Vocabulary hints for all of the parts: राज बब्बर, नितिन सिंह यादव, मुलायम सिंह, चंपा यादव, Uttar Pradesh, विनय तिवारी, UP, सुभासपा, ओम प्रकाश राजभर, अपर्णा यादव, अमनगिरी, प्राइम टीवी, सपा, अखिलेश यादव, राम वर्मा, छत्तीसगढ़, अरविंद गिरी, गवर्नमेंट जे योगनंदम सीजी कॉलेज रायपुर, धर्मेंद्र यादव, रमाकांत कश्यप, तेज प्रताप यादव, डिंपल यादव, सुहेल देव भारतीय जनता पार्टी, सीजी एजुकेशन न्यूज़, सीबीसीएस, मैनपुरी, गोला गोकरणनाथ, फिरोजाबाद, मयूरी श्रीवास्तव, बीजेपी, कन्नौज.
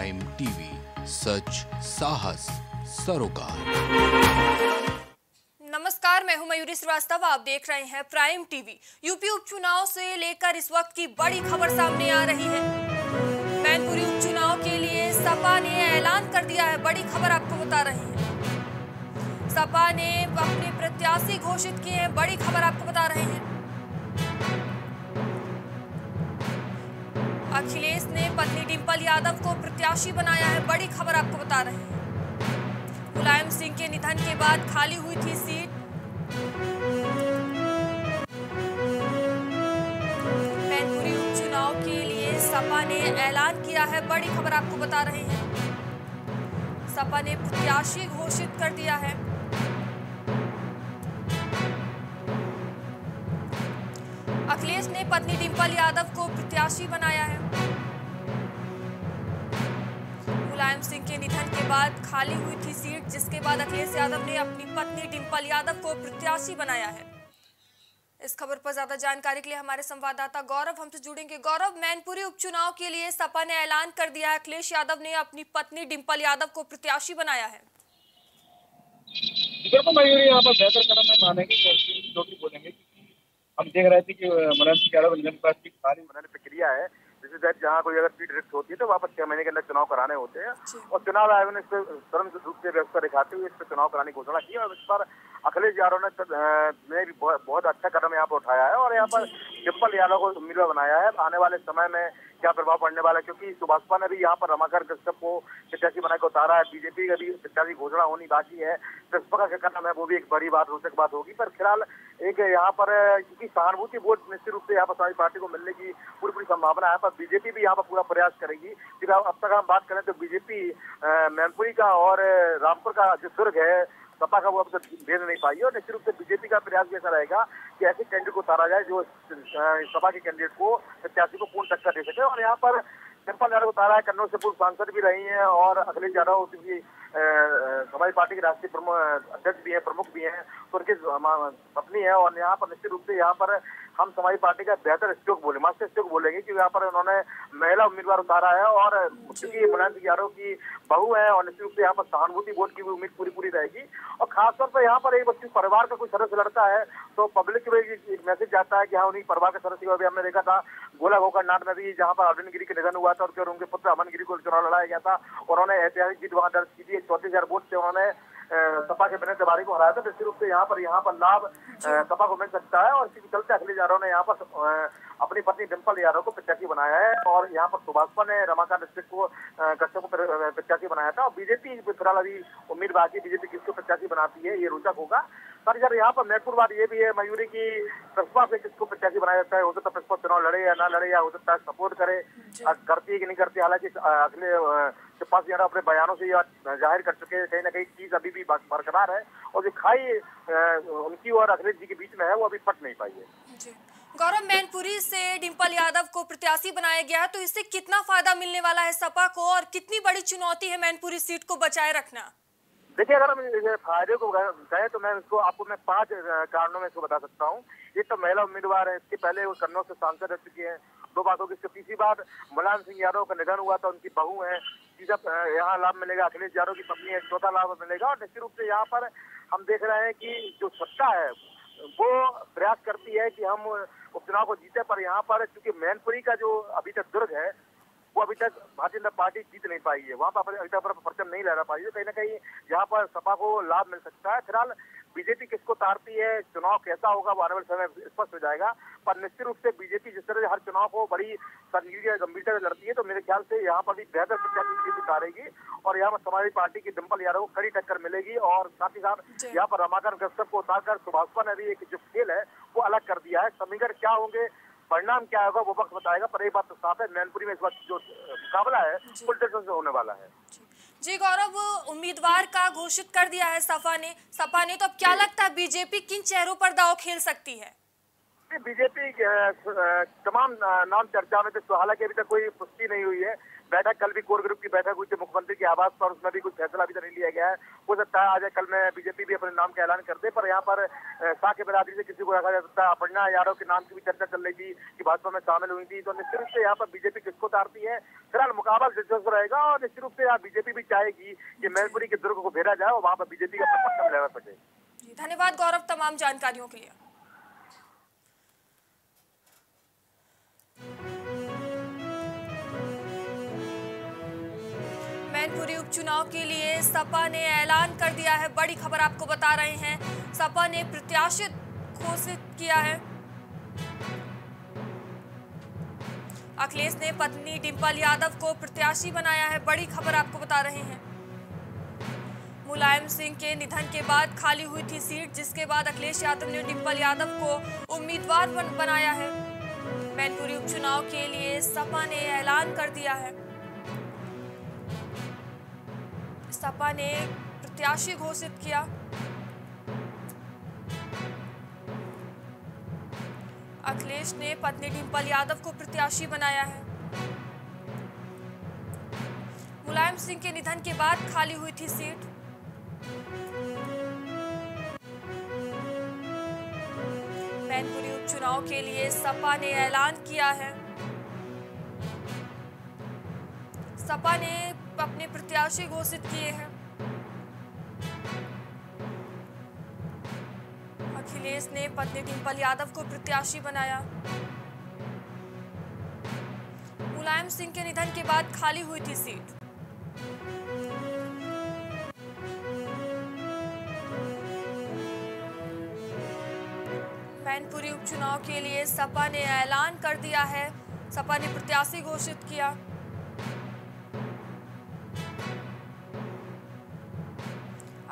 प्राइम टीवी, सच साहस सरोकार। नमस्कार, मैं हूं मयूरी श्रीवास्तव, आप देख रहे हैं प्राइम टीवी। यूपी उपचुनाव से लेकर इस वक्त की बड़ी खबर सामने आ रही है। मैनपुरी उपचुनाव के लिए सपा ने ऐलान कर दिया है, बड़ी खबर आपको बता रहे हैं। सपा ने अपने प्रत्याशी घोषित किए हैं, बड़ी खबर आपको बता रहे हैं। अखिलेश ने पत्नी डिंपल यादव को प्रत्याशी बनाया है, बड़ी खबर आपको बता रहे हैं। मुलायम सिंह के निधन के बाद खाली हुई थी सीट। मैनपुरी उपचुनाव के लिए सपा ने ऐलान किया है, बड़ी खबर आपको बता रहे हैं। सपा ने प्रत्याशी घोषित कर दिया है। अखिलेश ने पत्नी डिंपल यादव को प्रत्याशी बनाया है। मुलायम सिंह के निधन के बाद खाली हुई थी सीट, जिसके बाद अखिलेश यादव ने अपनी पत्नी डिंपल यादव को प्रत्याशी बनाया है। इस खबर पर ज्यादा जानकारी के लिए हमारे संवाददाता गौरव हमसे जुड़ेंगे। गौरव, मैनपुरी उपचुनाव के लिए सपा ने ऐलान कर दिया है, अखिलेश यादव ने अपनी पत्नी डिंपल यादव को प्रत्याशी बनाया है। यहाँ पर बेहतर कदम माने की बोलेंगे। हम देख रहे थे कि मुलायम सिंह यादव इंजन पर सीट खाली बनाने प्रक्रिया है, जिसके तहत जहाँ कोई अगर सीट रिक्त होती है तो वापस 6 महीने के अंदर चुनाव कराने होते हैं। और चुनाव आयोग ने इस पर तुरंत रूप से व्यवस्था दिखाते हुए इस पर चुनाव कराने की घोषणा की और इस पर अखिलेश यादव ने भी बहुत अच्छा कदम यहाँ पर उठाया है और यहाँ पर डिंपल यादव को उम्मीदवार बनाया है। आने वाले समय में क्या प्रभाव पड़ने वाला है, क्योंकि सुभासपा ने भी यहाँ पर रमाकांत कश्यप को प्रत्याशी बनाकर उतारा है। बीजेपी का भी प्रत्याशी घोषणा होनी बाकी है। सपा का कदम है वो भी एक बड़ी बात, रोचक बात होगी। पर फिलहाल एक यहाँ पर क्योंकि सहानुभूति वोट निश्चित रूप से यहाँ पर समाजवादी पार्टी को मिलने की पूरी पूरी संभावना है, पर बीजेपी भी यहाँ पर पूरा प्रयास करेगी। फिर अब तक हम बात करें तो बीजेपी मैनपुरी का और रामपुर का जो सुर्ग है सपा का, वो अब तक भेज नहीं पाई है। और निश्चित रूप से बीजेपी का प्रयास भी ऐसा रहेगा कि ऐसे कैंडिडेट को उतारा जाए जो सपा के कैंडिडेट को प्रत्याशी को पूर्ण टक्कर दे सके। और यहाँ पर चंपा यादव उतारा है, कन्नौज से पूर्व सांसद भी रही हैं और अखिलेश यादव समाजवादी पार्टी के राष्ट्रीय प्रमुख अध्यक्ष भी हैं, प्रमुख भी हैं, तो उनकी पत्नी है। और यहाँ पर निश्चित रूप से यहाँ पर हम समाजवादी पार्टी का बेहतर स्ट्रोक बोले, मास्टर स्ट्रोक बोलेंगे कि यहाँ पर उन्होंने महिला उम्मीदवार उतारा है और मुलायम सिंह यादव की बहू है। और निश्चित रूप से यहाँ पर सहानुभूति वोट की भी उम्मीद पूरी पूरी रहेगी। और खासतौर पर यहाँ पर एक बच्चे परिवार का कोई सदस्य लड़ता है तो पब्लिक में एक मैसेज जाता है कि हाँ उन्हीं परिवार के सदस्य को। अभी हमने देखा था गोला गोकरणनाथ में भी, जहाँ पर अरविंद गिरी का निधन हुआ था और उनके पुत्र अमनगिरी को चुनाव लड़ाया गया था। उन्होंने ऐतिहासिक जीत वहाँ दर्ज की थी, 34,000 वोट से उन्होंने सपा के विनय तिवारी को हराया था। निश्चित रूप से यहाँ पर लाभ सपा को मिल सकता है और इसी के चलते अखिलेश यादव ने यहाँ पर अपनी पत्नी डिंपल यादव को प्रत्याशी बनाया है। और यहाँ पर सुभासपा ने रमाकांत कश्यप को प्रत्याशी बनाया था। और बीजेपी फिलहाल अभी उम्मीद बाकी, बीजेपी किसको प्रत्याशी बनाती है ये रोचक होगा। पर यार यहाँ पर महत्वपूर्ण बात ये भी है मयूरी की, सपा से किसको प्रत्याशी बनाया जाता है। हो सकता है सपा चुनाव लड़े या ना लड़े, या हो सकता है सपोर्ट करे, करती है कि नहीं करती। हालांकि चंपा यादव अपने बयानों से यह जाहिर कर चुके हैं कहीं ना कहीं चीज अभी भी बरकरार है और जो खाई उनकी और अखिलेश जी के बीच में है वो अभी पट नहीं पाई है। गौरव, मैनपुरी से डिंपल यादव को प्रत्याशी बनाया गया है, तो इससे कितना फायदा मिलने वाला है सपा को और कितनी बड़ी चुनौती है मैनपुरी सीट को बचाए रखना? देखिए, अगर हम फायदे को कहें तो मैं आपको 5 कारणों में इसको बता सकता हूँ। एक तो महिला उम्मीदवार है, इसके पहले वो कन्नौज से सांसद रह चुके हैं, 2 बात होगी। इससे तीसरी बात मुलायम सिंह यादव का निधन हुआ था, उनकी बहू है। तीसरा यहाँ लाभ मिलेगा अखिलेश यादव की पत्नी है, 4था लाभ मिलेगा। और निश्चित रूप से यहाँ पर हम देख रहे हैं कि जो सत्ता है वो प्रयास करती है कि हम उपचुनाव को जीते, पर यहाँ पर चूंकि मैनपुरी का जो अभी तक दुर्ग है वो अभी तक भारतीय जनता पार्टी जीत नहीं पाई है, वहाँ पर अभी तक परचम नहीं लहरा पाई है। कहीं ना कहीं यहाँ पर सपा को लाभ मिल सकता है। फिलहाल बीजेपी किसको उतारती है, चुनाव कैसा होगा वो आने वाले समय स्पष्ट हो जाएगा। पर निश्चित रूप से बीजेपी जिस तरह से हर चुनाव को बड़ी संजीदगी गंभीरता से लड़ती है, तो मेरे ख्याल से यहाँ पर भी बेहतर प्रत्याशी उतारेगी और यहाँ पर समाजवादी पार्टी की डिंपल यादव को कड़ी टक्कर मिलेगी। और साथ ही साथ यहाँ पर रमाकांत कश्यप को उतारकर सुभाषपा ने भी एक जो खेल है वो अलग कर दिया है। समीकरण क्या होंगे, परिणाम क्या होगा वो वक्त बताएगा। पर एक बात तो साफ है, मैनपुरी में इस वक्त जो मुकाबला है पुलटेशन से होने वाला है। जी गौरव, उम्मीदवार का घोषित कर दिया है सपा ने तो अब क्या लगता है बीजेपी किन चेहरों पर दाव खेल सकती है? बीजेपी तमाम नाम चर्चा में थे, हालांकि अभी तक कोई पुष्टि नहीं हुई है। बैठक कल भी कोर ग्रुप की बैठक हुई थी मुख्यमंत्री के आवास पर, उसमें भी कुछ फैसला अभी तक नहीं लिया गया है। हो सकता है आज कल में बीजेपी भी अपने नाम का ऐलान कर दे, पर यहाँ पर शाह के बिरादरी से किसी को रखा जा सकता है। अपर्णा यादव के नाम की भी चर्चा चल रही थी कि भाजपा में शामिल हुई थी, तो निश्चित रूप से यहाँ पर बीजेपी किसको उतारती है फिलहाल मुकाबला दिलचस्प रहेगा। और निश्चित रूप से यहाँ बीजेपी भी चाहेगी कि मैनपुरी के दुर्ग को घेरा जाए और वहाँ पर बीजेपी का पक्का लेना पड़े। धन्यवाद गौरव तमाम जानकारियों के लिए। मैनपुरी उपचुनाव के लिए सपा ने ऐलान कर दिया है, बड़ी खबर आपको बता रहे हैं। सपा ने प्रत्याशी घोषित किया है। अखिलेश ने पत्नी डिंपल यादव को प्रत्याशी बनाया है, बड़ी खबर आपको बता रहे हैं। मुलायम सिंह के निधन के बाद खाली हुई थी सीट, जिसके बाद अखिलेश यादव ने डिंपल यादव को उम्मीदवार बनाया है। मैनपुरी उपचुनाव के लिए सपा ने ऐलान कर दिया है। सपा ने प्रत्याशी घोषित किया। अखिलेश ने पत्नी डिंपल यादव को प्रत्याशी बनाया है। मुलायम सिंह के निधन के बाद खाली हुई थी सीट। मैनपुरी उपचुनाव के लिए सपा ने ऐलान किया है। सपा ने अपने प्रत्याशी घोषित किए हैं। अखिलेश ने पत्नी डिंपल यादव को प्रत्याशी बनाया। मुलायम सिंह के निधन के बाद खाली हुई थी सीट। मैनपुरी उपचुनाव के लिए सपा ने ऐलान कर दिया है। सपा ने प्रत्याशी घोषित किया।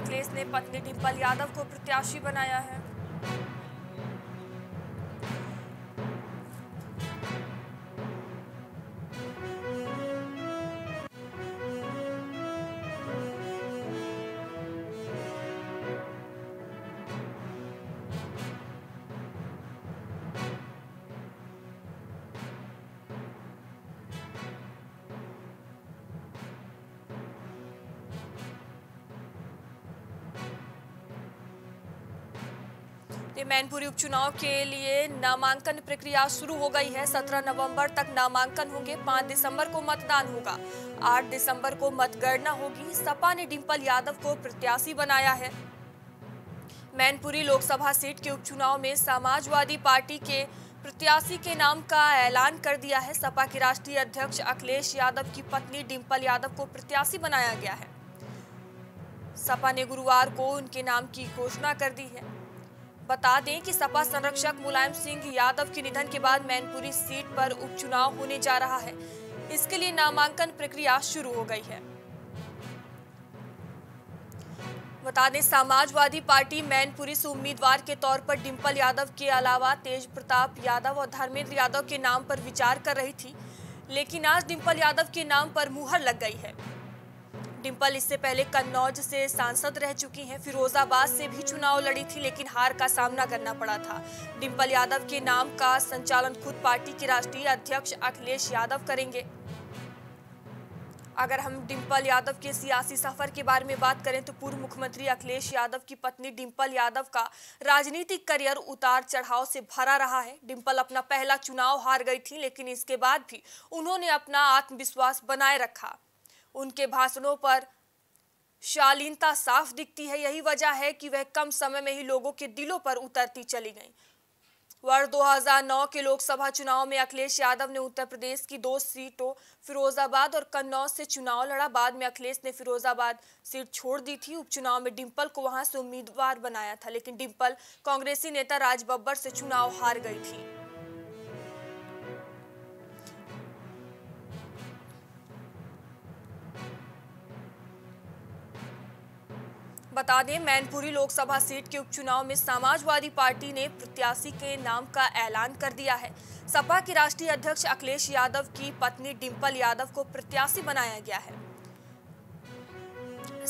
अखिलेश ने पत्नी डिंपल यादव को प्रत्याशी बनाया है। मैनपुरी उपचुनाव के लिए नामांकन प्रक्रिया शुरू हो गई है। 17 नवंबर तक नामांकन होंगे। 5 दिसंबर को मतदान होगा। 8 दिसंबर को मतगणना होगी। सपा ने डिंपल यादव को प्रत्याशी बनाया है। मैनपुरी लोकसभा सीट के उपचुनाव में समाजवादी पार्टी के प्रत्याशी के नाम का ऐलान कर दिया है। सपा के राष्ट्रीय अध्यक्ष अखिलेश यादव की पत्नी डिंपल यादव को प्रत्याशी बनाया गया है। सपा ने गुरुवार को उनके नाम की घोषणा कर दी है। बता दें कि सपा संरक्षक मुलायम सिंह यादव के निधन के बाद मैनपुरी सीट पर उपचुनाव होने जा रहा है। इसके लिए नामांकन प्रक्रिया शुरू हो गई है। बता दें समाजवादी पार्टी मैनपुरी से उम्मीदवार के तौर पर डिंपल यादव के अलावा तेज प्रताप यादव और धर्मेंद्र यादव के नाम पर विचार कर रही थी, लेकिन आज डिंपल यादव के नाम पर मुहर लग गई है। डिंपल इससे पहले कन्नौज से सांसद रह चुकी हैं, फिरोजाबाद से भी चुनाव लड़ी थी, लेकिन हार का सामना करना पड़ा था। डिंपल यादव के नाम का संचालन खुद पार्टी के राष्ट्रीय अध्यक्ष अखिलेश यादव करेंगे। अगर हम डिंपल यादव के सियासी सफर के बारे में बात करें तो पूर्व मुख्यमंत्री अखिलेश यादव की पत्नी डिंपल यादव का राजनीतिक करियर उतार चढ़ाव से भरा रहा है। डिंपल अपना पहला चुनाव हार गई थी, लेकिन इसके बाद भी उन्होंने अपना आत्मविश्वास बनाए रखा। उनके भाषणों पर शालीनता साफ दिखती है। यही वजह है कि वह कम समय में ही लोगों के दिलों पर उतरती चली गईं। वर्ष 2009 के लोकसभा चुनाव में अखिलेश यादव ने उत्तर प्रदेश की 2 सीटों फिरोजाबाद और कन्नौज से चुनाव लड़ा। बाद में अखिलेश ने फिरोजाबाद सीट छोड़ दी थी। उपचुनाव में डिंपल को वहां से उम्मीदवार बनाया था, लेकिन डिंपल कांग्रेसी नेता राज बब्बर से चुनाव हार गई थी। बता दें मैनपुरी लोकसभा सीट के उपचुनाव में समाजवादी पार्टी ने प्रत्याशी के नाम का ऐलान कर दिया है। सपा के राष्ट्रीय अध्यक्ष अखिलेश यादव की पत्नी डिंपल यादव को प्रत्याशी बनाया गया है।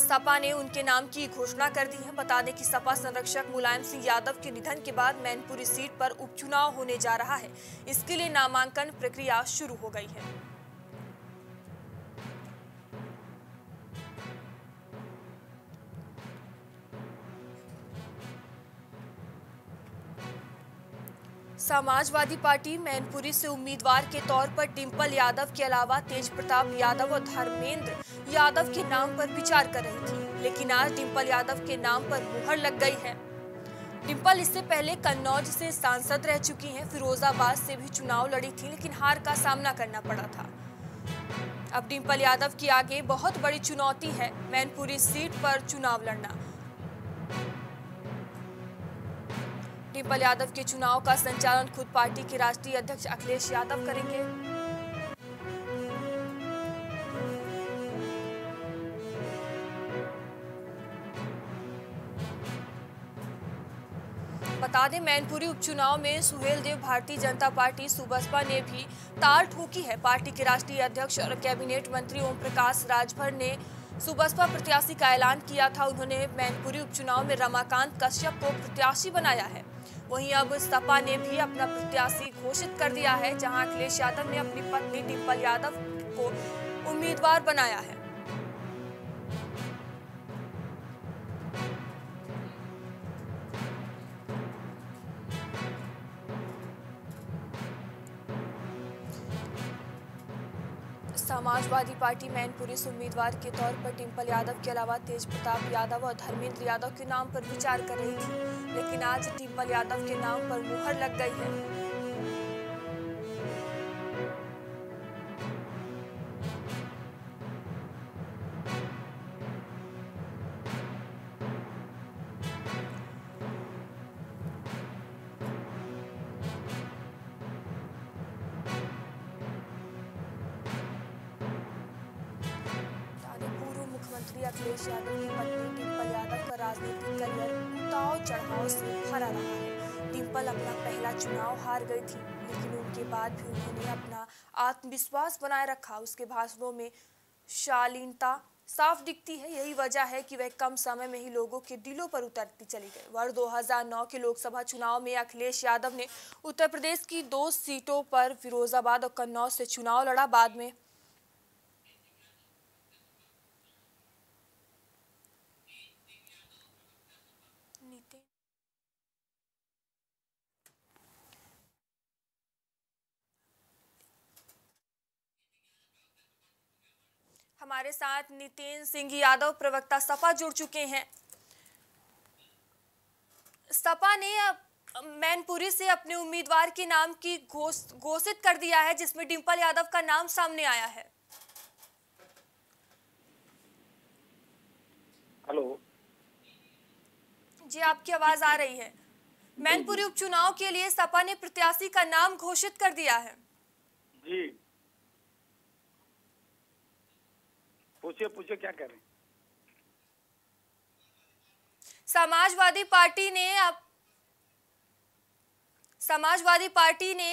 सपा ने उनके नाम की घोषणा कर दी है। बता दें कि सपा संरक्षक मुलायम सिंह यादव के निधन के बाद मैनपुरी सीट पर उपचुनाव होने जा रहा है। इसके लिए नामांकन प्रक्रिया शुरू हो गई है। समाजवादी पार्टी मैनपुरी से उम्मीदवार के तौर पर डिंपल यादव के अलावा तेज प्रताप यादव और धर्मेंद्र यादव के नाम पर विचार कर रही थी, लेकिन आज डिंपल यादव के नाम पर मुहर लग गई है। डिंपल इससे पहले कन्नौज से सांसद रह चुकी हैं, फिरोजाबाद से भी चुनाव लड़ी थी, लेकिन हार का सामना करना पड़ा था। अब डिंपल यादव की आगे बहुत बड़ी चुनौती है मैनपुरी सीट पर चुनाव लड़ना। डिंपल यादव के चुनाव का संचालन खुद पार्टी के राष्ट्रीय अध्यक्ष अखिलेश यादव करेंगे। बता दें, मैनपुरी उपचुनाव में सुहेल देव भारतीय जनता पार्टी सुभासपा ने भी ताल ठोकी है। पार्टी के राष्ट्रीय अध्यक्ष और कैबिनेट मंत्री ओम प्रकाश राजभर ने सुभासपा प्रत्याशी का ऐलान किया था। उन्होंने मैनपुरी उपचुनाव में रमाकांत कश्यप को प्रत्याशी बनाया है। वहीं अब सपा ने भी अपना प्रत्याशी घोषित कर दिया है, जहाँ अखिलेश यादव ने अपनी पत्नी डिंपल यादव को उम्मीदवार बनाया है। समाजवादी पार्टी मैनपुरी से उम्मीदवार के तौर पर डिंपल यादव के अलावा तेज प्रताप यादव और धर्मेंद्र यादव के नाम पर विचार कर रही थी, लेकिन आज डिंपल यादव के नाम पर मुहर लग गई है। अखिलेश यादव की पत्नी डिंपल यादव का राजनीतिक करियर उतार चढ़ाव से भरा रहा है। डिंपल अपना पहला चुनाव हार गई थी, लेकिन उनके बाद भी उन्होंने अपना आत्मविश्वास बनाए रखा। उसके भाषणों में शालीनता साफ दिखती है। यही वजह है कि वह कम समय में ही लोगों के दिलों पर उतरती चली गई। वर्ष 2009 के लोकसभा चुनाव में अखिलेश यादव ने उत्तर प्रदेश की 2 सीटों पर फिरोजाबाद और कन्नौज से चुनाव लड़ा। बाद में हमारे साथ नितिन सिंह यादव प्रवक्ता सपा जुड़ चुके हैं। सपा ने अब मैनपुरी से अपने उम्मीदवार के नाम की घोषित कर दिया है, जिसमें डिंपल यादव का नाम सामने आया है। हेलो जी, आपकी आवाज आ रही है। मैनपुरी उपचुनाव के लिए सपा ने प्रत्याशी का नाम घोषित कर दिया है जी। पूछिए क्या कह रहे हैं। समाजवादी पार्टी ने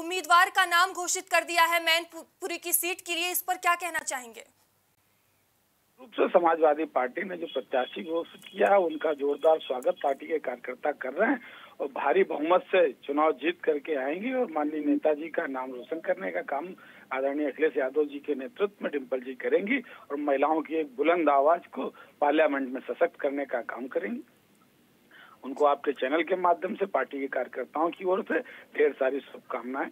उम्मीदवार का नाम घोषित कर दिया है मैनपुरी की सीट के लिए, इस पर क्या कहना चाहेंगे? रूप से समाजवादी पार्टी ने जो प्रत्याशी घोषित किया है, उनका जोरदार स्वागत पार्टी के कार्यकर्ता कर रहे हैं और भारी बहुमत से चुनाव जीत करके आएंगे और माननीय नेताजी का नाम रोशन करने का काम आदरणीय अखिलेश यादव जी के नेतृत्व में डिंपल जी करेंगी और महिलाओं की एक बुलंद आवाज को पार्लियामेंट में सशक्त करने का काम करेंगी। उनको आपके चैनल के माध्यम से पार्टी के कार्यकर्ताओं की ओर से ढेर सारी शुभकामनाएं।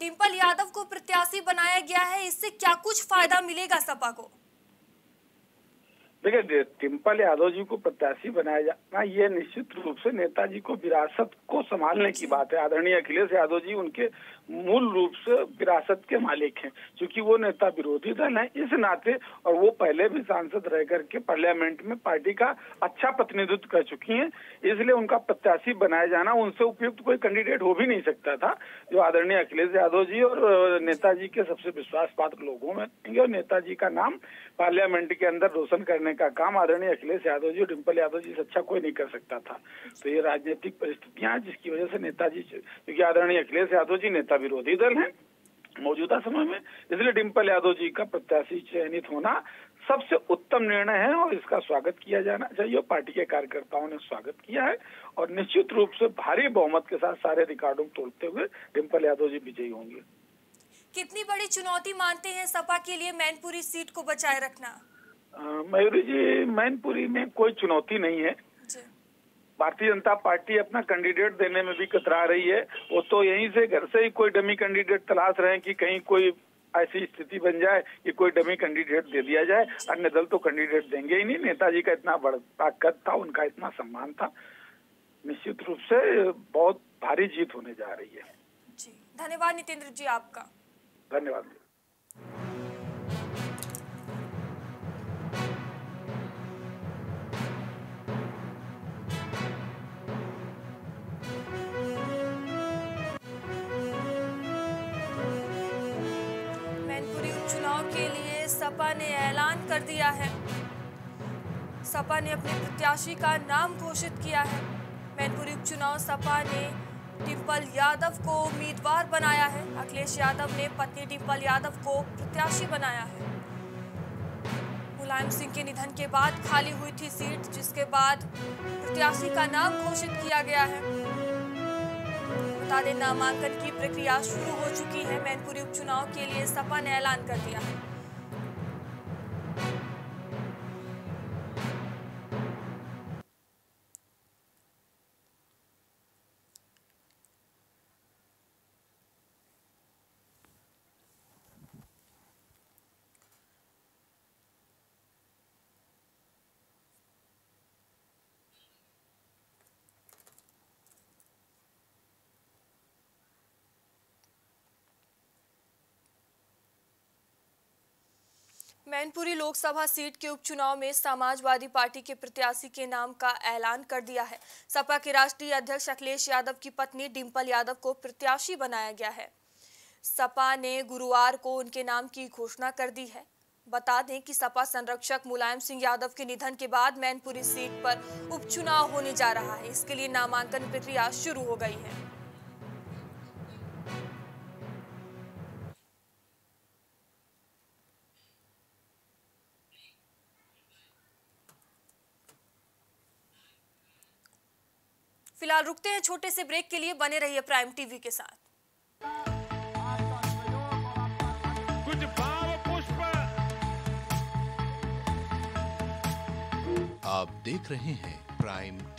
डिंपल यादव को प्रत्याशी बनाया गया है, इससे क्या कुछ फायदा मिलेगा सपा को? देखिए, डिंपल यादव जी को प्रत्याशी बनाया जाना ये निश्चित रूप से नेताजी को विरासत को संभालने की बात है। आदरणीय अखिलेश यादव जी उनके मूल रूप से विरासत के मालिक हैं, क्योंकि वो नेता विरोधी दल है इस नाते, और वो पहले भी सांसद रह करके पार्लियामेंट में पार्टी का अच्छा प्रतिनिधित्व कर चुकी हैं, इसलिए उनका प्रत्याशी बनाया जाना, उनसे उपयुक्त कोई कैंडिडेट हो भी नहीं सकता था। जो आदरणीय अखिलेश यादव जी और नेताजी के सबसे विश्वास पात्र लोगों में और नेताजी का नाम पार्लियामेंट के अंदर रोशन करने का काम आदरणीय अखिलेश यादव जी और डिंपल यादव जी से अच्छा कोई नहीं कर सकता था। तो ये राजनीतिक परिस्थितियां जिसकी वजह से नेताजी, क्योंकि आदरणीय अखिलेश यादव जी नेता विरोधी दल हैं मौजूदा समय में, इसलिए डिंपल यादव जी का प्रत्याशी चयनित होना सबसे उत्तम निर्णय है और इसका स्वागत किया जाना चाहिए। पार्टी के कार्यकर्ताओं ने स्वागत किया है और निश्चित रूप से भारी बहुमत के साथ सारे रिकॉर्डों को तोड़ते हुए डिंपल यादव जी विजयी होंगे। कितनी बड़ी चुनौती मानते हैं सपा के लिए मैनपुरी सीट को बचाए रखना? मयूरी जी, मैनपुरी में कोई चुनौती नहीं है। भारतीय जनता पार्टी अपना कैंडिडेट देने में भी कतरा रही है। वो तो यहीं से घर से ही कोई डमी कैंडिडेट तलाश रहे हैं कि कहीं कोई ऐसी स्थिति बन जाए कि कोई डमी कैंडिडेट दे दिया जाए, अन्य दल तो कैंडिडेट देंगे ही नहीं। नेताजी का इतना बड़ा ताकत था, उनका इतना सम्मान था, निश्चित रूप से बहुत भारी जीत होने जा रही है। जी धन्यवाद नितेंद्र जी आपका, धन्यवाद। के लिए सपा ने ऐलान कर दिया है, सपा ने अपने प्रत्याशी का नाम घोषित किया है। मैनपुरी उपचुनाव सपा ने डिंपल यादव को उम्मीदवार बनाया है, अखिलेश यादव ने पत्नी डिंपल यादव को प्रत्याशी बनाया है। मुलायम सिंह के निधन के बाद खाली हुई थी सीट, जिसके बाद प्रत्याशी का नाम घोषित किया गया है। बता दें नामांकन की प्रक्रिया शुरू हो चुकी है। मैनपुरी उपचुनाव के लिए सपा ने ऐलान कर दिया है। मैनपुरी लोकसभा सीट के उपचुनाव में समाजवादी पार्टी के प्रत्याशी के नाम का ऐलान कर दिया है। सपा के राष्ट्रीय अध्यक्ष अखिलेश यादव की पत्नी डिंपल यादव को प्रत्याशी बनाया गया है। सपा ने गुरुवार को उनके नाम की घोषणा कर दी है। बता दें कि सपा संरक्षक मुलायम सिंह यादव के निधन के बाद मैनपुरी सीट पर उपचुनाव होने जा रहा है। इसके लिए नामांकन प्रक्रिया शुरू हो गई है। फिलहाल रुकते हैं छोटे से ब्रेक के लिए, बने रहिए प्राइम टीवी के साथ। कुछ भाव पुष्प आप देख रहे हैं प्राइम